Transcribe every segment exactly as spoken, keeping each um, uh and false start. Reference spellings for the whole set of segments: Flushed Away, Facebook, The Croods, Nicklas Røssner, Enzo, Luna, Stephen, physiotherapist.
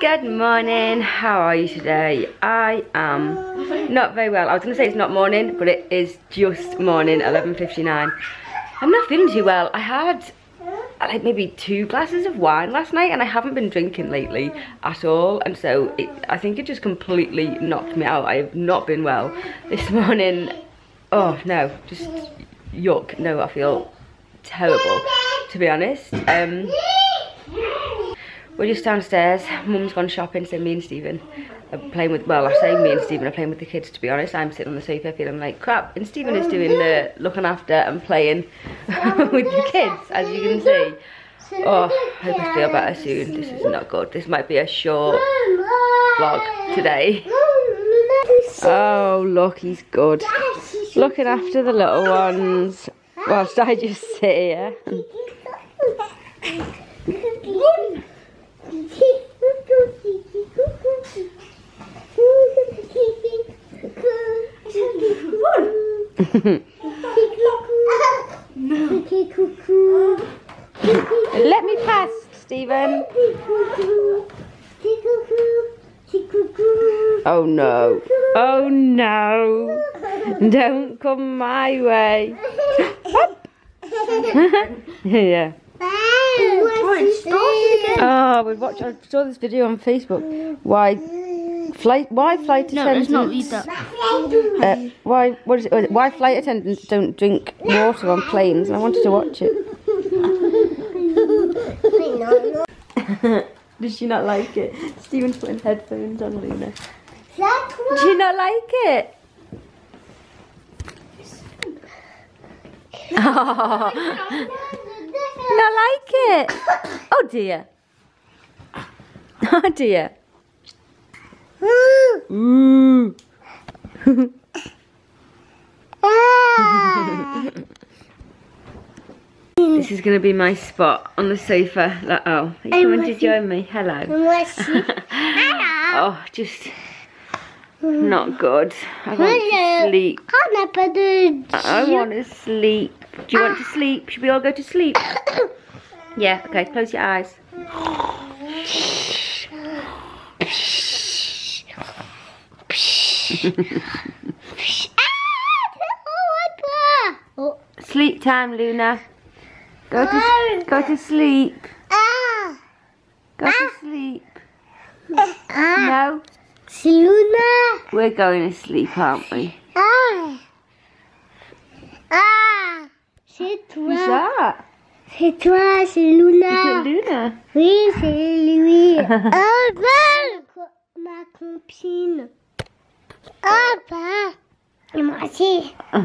Good morning, how are you today? I am not very well. I was going to say it's not morning, but it is just morning, eleven fifty-nine. I'm not feeling too well. I had like maybe two glasses of wine last night and I haven't been drinking lately at all. And so it, I think it just completely knocked me out. I have not been well this morning. Oh no, just yuck. No, I feel terrible, to be honest. Um... We're just downstairs, mum's gone shopping, so me and Stephen are playing with, well I say me and Stephen are playing with the kids, to be honest. I'm sitting on the sofa feeling like crap, and Stephen is doing the looking after and playing with the kids, as you can see. Oh, I hope I feel better soon. This is not good. This might be a short vlog today. Oh look, he's good. Looking after the little ones. Whilst I just sit here. Let me pass, Stephen. Oh no. Oh no. Don't come my way. Yeah. Oh, we watched. I saw this video on Facebook. Why, flight? Why flight attendants? No, let's not eat that. Uh, why? What is it? Why flight attendants don't drink water on planes? And I wanted to watch it. Does she not like it? Stephen's putting headphones on Luna. Does she not like it? Oh. Not like it. Oh dear. Oh dear. Ooh. This is gonna be my spot on the sofa. Like, oh, are you coming to join me? Hello. Oh, just not good. I want to sleep. I want to sleep. Do you want to sleep? Should we all go to sleep? Yeah, okay, close your eyes. Sleep time, Luna. Go to, go to sleep. Go to sleep. No? Luna. We're going to sleep, aren't we? C'est toi. Who's that? C'est toi, c'est Luna. C'est Luna? Oui, c'est lui. Oh, bah! Ma copine. Oh, bah! Et moi aussi. On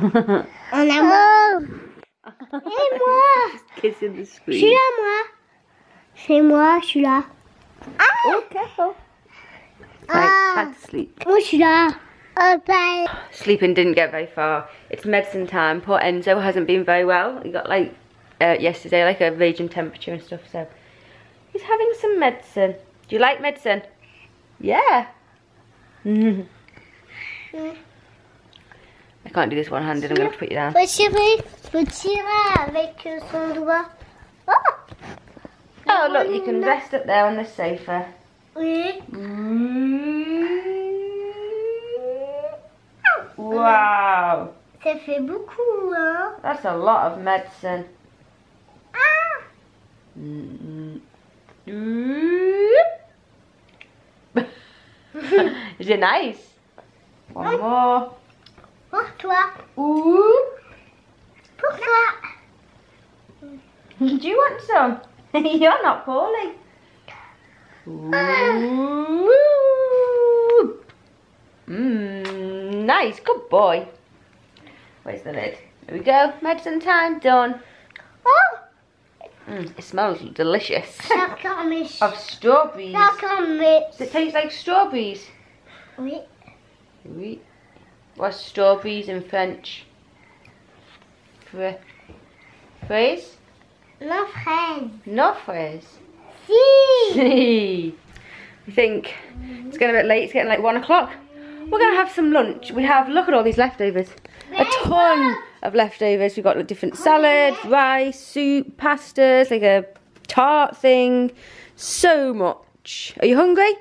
a moi. Et moi. Qu'est-ce que c'est? Je suis là, moi. C'est moi, je suis là. Ah! Oh, careful. Right, back to sleep. Moi, je suis là. Okay. Sleeping didn't get very far. It's medicine time. Poor Enzo hasn't been very well. He got like uh, yesterday like a raging temperature and stuff, so he's having some medicine. Do you like medicine? Yeah. Mm. Mm. I can't do this one handed. I'm going to put you down. Oh look, you can rest up there on the sofa. Mm. Wow. Ça fait beaucoup, hein? That's a lot of medicine. Ah. Mm-hmm. Is it nice? One more. Pour toi. Ooh. Pour toi. Do you want some? You're not poorly. Ooh. Mmm. Nice, good boy. Where's the lid? There we go. Medicine time done. Oh, mm, it smells delicious. Of strawberries. Does it taste like strawberries? Oui. Oui. What's strawberries in French? Fra fraise? No fraise. No fraise. Si. Si. I think it's getting a bit late. It's getting like one o'clock. We're going to have some lunch. We have, look at all these leftovers. A ton of leftovers. We've got a different salad, rice, soup, pastas, like a tart thing. So much. lunch. Are you hungry?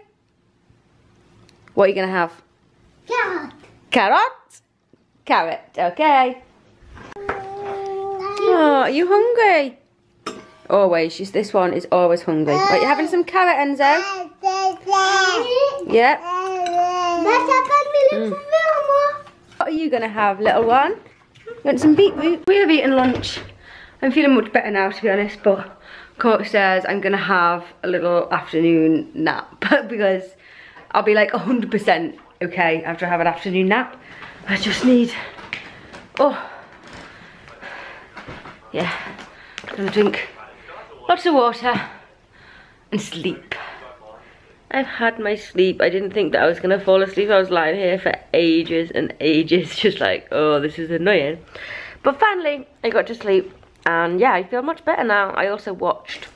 What are you gonna have? Carrot. Carrot? Carrot, okay. Oh, are you hungry? Always, she's, this one is always hungry. Right, you having some carrot, Enzo? Yep. Mm. What are you gonna have, little one? You want some beetroot? We have eaten lunch. I'm feeling much better now, to be honest, but go upstairs. I'm gonna have a little afternoon nap because I'll be like one hundred percent okay after I have an afternoon nap. I just need, oh, yeah, I'm gonna drink lots of water and sleep. I've had my sleep. I didn't think that I was gonna fall asleep. I was lying here for ages and ages, just like, oh, this is annoying. But finally, I got to sleep. And yeah, I feel much better now. I also watched,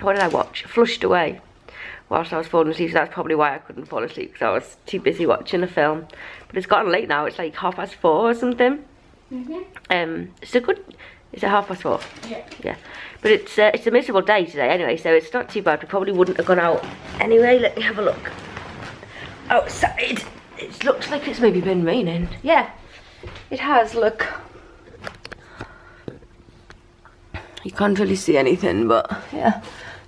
what did I watch? Flushed Away whilst I was falling asleep. So that's probably why I couldn't fall asleep, because I was too busy watching a film. But it's gotten late now. It's like half past four or something. Mm-hmm. Um, it's a good, is it half past four? Yeah. Yeah. But it's, uh, it's a miserable day today anyway, so it's not too bad. We probably wouldn't have gone out anyway. Let me have a look. Outside. It looks like it's maybe been raining. Yeah, it has, look. You can't really see anything, but yeah,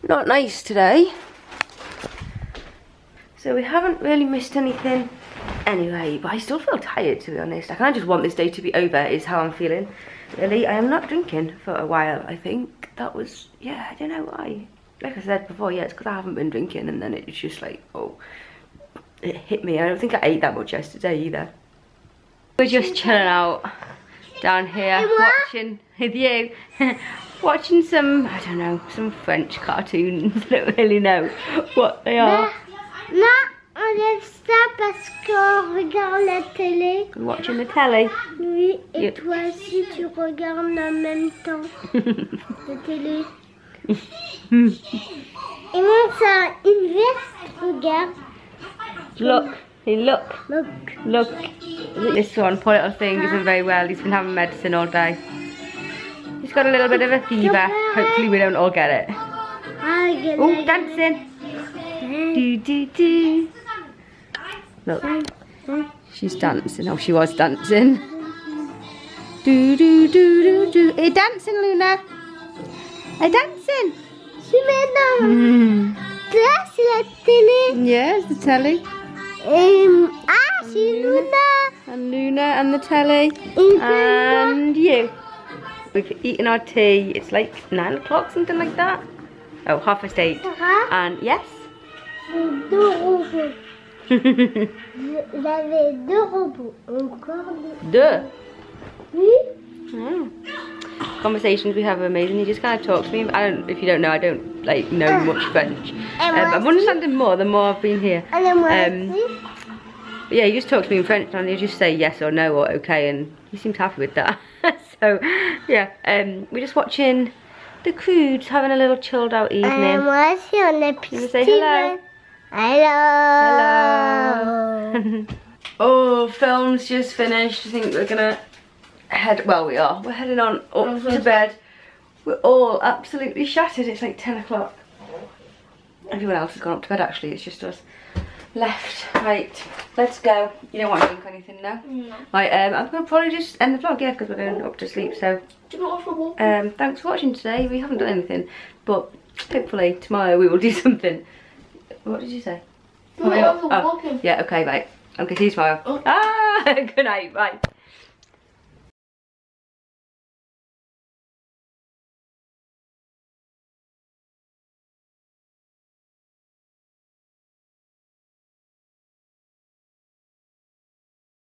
not nice today. So we haven't really missed anything anyway, but I still feel tired, to be honest. I kind of just want this day to be over is how I'm feeling, really. I am not drinking for a while, I think. That was, yeah, I don't know why. Like I said before, yeah, it's because I haven't been drinking, and then it's just like, oh, it hit me. I don't think I ate that much yesterday either. We're just chilling out down here, watching with you. Watching some, I don't know, some French cartoons. I don't really know what they are. Là, on lève ça parce qu'on regarde la télé. You're watching the telly? Oui, et yep. Toi aussi tu regardes en même temps la télé. Et moi ça, une veste, regarde. Look, hey, look, look, look. This one, poor little thing, isn't very well. He's been having medicine all day. He's got a little bit of a fever. Hopefully we don't all get it. Oh, dancing. Do, do, do. Look. She's dancing. Oh, she was dancing. Do, do, do, do, do. Are you dancing, Luna? Are you dancing? She made them. That's the telly. Yes, the telly. Um, ah, she's Luna. And Luna and the telly. And you. We've eaten our tea. It's like nine o'clock, something like that. Oh, half past eight. Uh-huh. And yes. Deux robots. J'avais deux robots. Encore deux. Deux? Oui. Mm. Conversations we have are amazing. He just kind of talks to me. I don't. If you don't know, I don't like know much French. Um, I'm understanding more the more I've been here. Um, but yeah, he just talks to me in French, and he'll just say yes or no or okay, and he seems happy with that. So yeah, um, we're just watching The Croods, having a little chilled out evening. Um, moi aussi on a pu say hello. Hello. Hello. Oh, film's just finished. I think we're gonna head, well we are, we're heading on up to bed. We're all absolutely shattered. It's like ten o'clock. Everyone else has gone up to bed actually, it's just us left. Right, let's go. You don't want to drink anything now? No. Right, um, I'm gonna probably just end the vlog, yeah, because we're going up to sleep, so. Um, thanks for watching today. We haven't done anything, but hopefully tomorrow we will do something. What did you say? Oh, yeah, okay, bye. Okay, see you tomorrow. Oh. Ah, good night, bye.